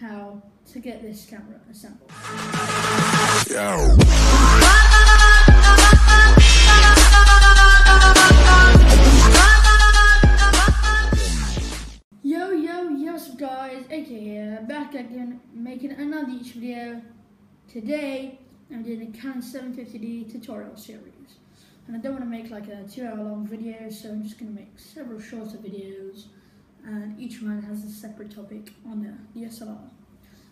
how to get this camera assembled. Yo, guys, AK here, back again, making another YouTube video. Today, I'm doing a Canon 750D tutorial series. And I don't want to make like a 2-hour long video, so I'm just going to make several shorter videos. And each one has a separate topic on the DSLR.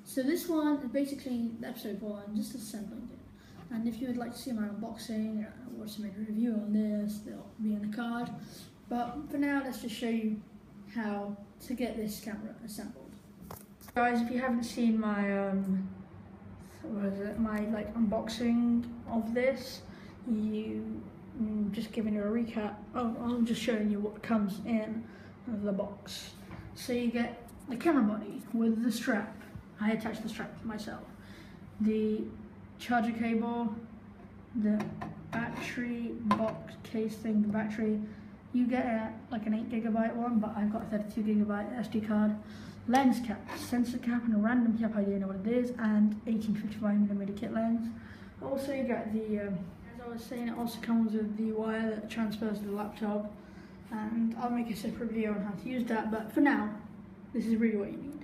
So this one is basically episode 1, just assembling it. And if you would like to see my unboxing, I've also made a review on this, they'll be in the card. But for now, let's just show you how to get this camera assembled. Guys, if you haven't seen my my unboxing of this, just giving you a recap. I'm just showing you what comes in the box. So you get the camera body with the strap. I attached the strap myself. The charger cable, the battery box case thing, the battery. You get like an 8GB one, but I've got a 32GB SD card. Lens cap, sensor cap, and a random cap, I don't know what it is, and 18-55mm kit lens. Also you get the, as I was saying, it also comes with the wire that transfers to the laptop, and I'll make a separate video on how to use that, but for now, this is really what you need.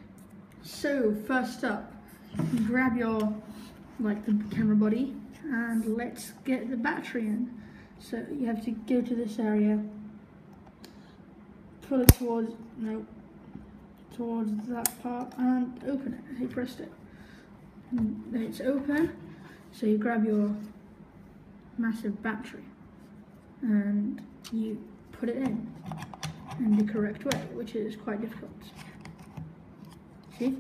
So first up, you grab your, the camera body, and let's get the battery in. So you have to go to this area, pull it towards, no, towards that part, and open it. He pressed it. And it's open, so you grab your massive battery and you put it in the correct way, which is quite difficult. See?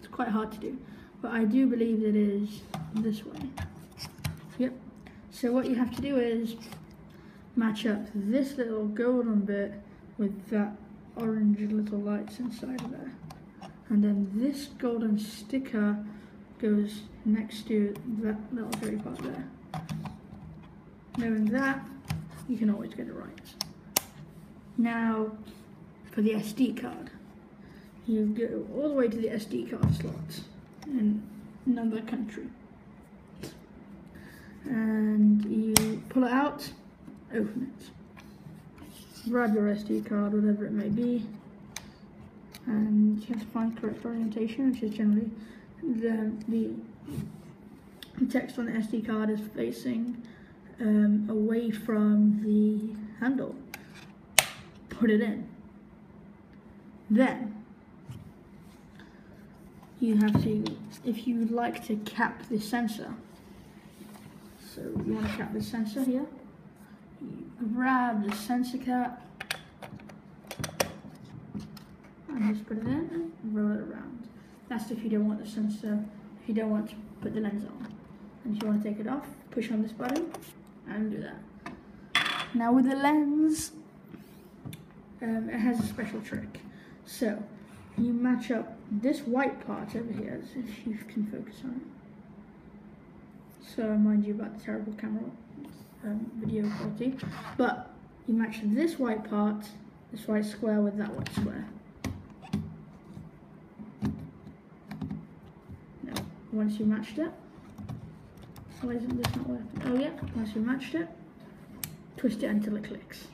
It's quite hard to do, but I do believe it is this way. Yep. So what you have to do is match up this little golden bit with that orange little lights inside of there, and then this golden sticker goes next to that little grey part there. Knowing that, you can always get it right. Now for the SD card, you go all the way to the SD card slot in another country, and you pull it out, open it. Grab your SD card, whatever it may be, and you have to find the correct orientation, which is generally the text on the SD card is facing away from the handle. Put it in. Then you have to, if you would like to cap the sensor, so you want to cap the sensor here. Grab the sensor cap and just put it in and roll it around. That's if you don't want the sensor, if you don't want to put the lens on. And if you want to take it off, push on this button and do that. Now with the lens, it has a special trick. So you match up this white part over here, if you can focus on it. So I remind you about the terrible camera video quality, but you match this white part, this white square with that white square. Now, once you matched it, why isn't this not working? Oh yeah, once you matched it, twist it until it clicks.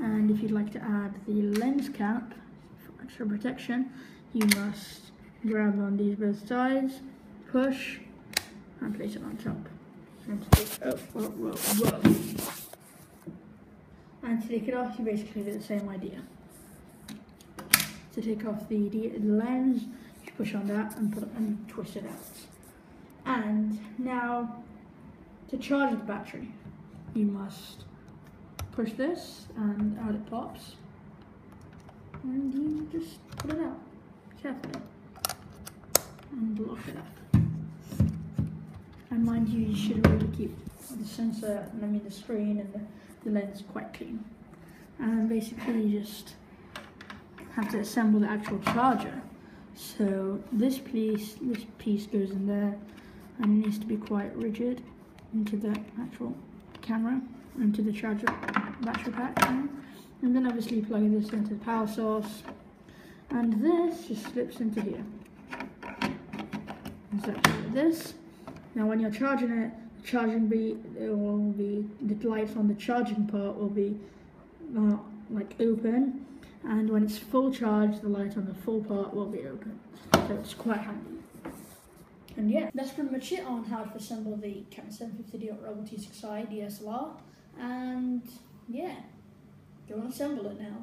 And if you'd like to add the lens cap for extra protection, you must grab on these both sides, push, and place it on top. And to take it off, you basically do the same idea. To take off the lens, you push on that and put it, and twist it out. And now, to charge the battery, you must push this, and out it pops. And you just put it out carefully and lock it up. And mind you, you should really keep the sensor, I mean the screen and the lens quite clean. And basically you just have to assemble the actual charger. So this piece goes in there, and it needs to be quite rigid into the actual camera, into the charger battery pack. And then obviously plug this into the power source. And this just slips into here. Exactly this. Now when you're charging it, the charging the lights on the charging part will be like open, and when it's full charge, the light on the full part will be open. So it's quite handy. And yeah, that's pretty much it on how to assemble the Canon 750D or Rebel T6i DSLR. And yeah, go and assemble it now.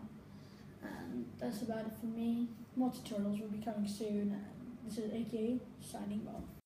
And that's about it for me. More tutorials will be coming soon. This is AKA signing off.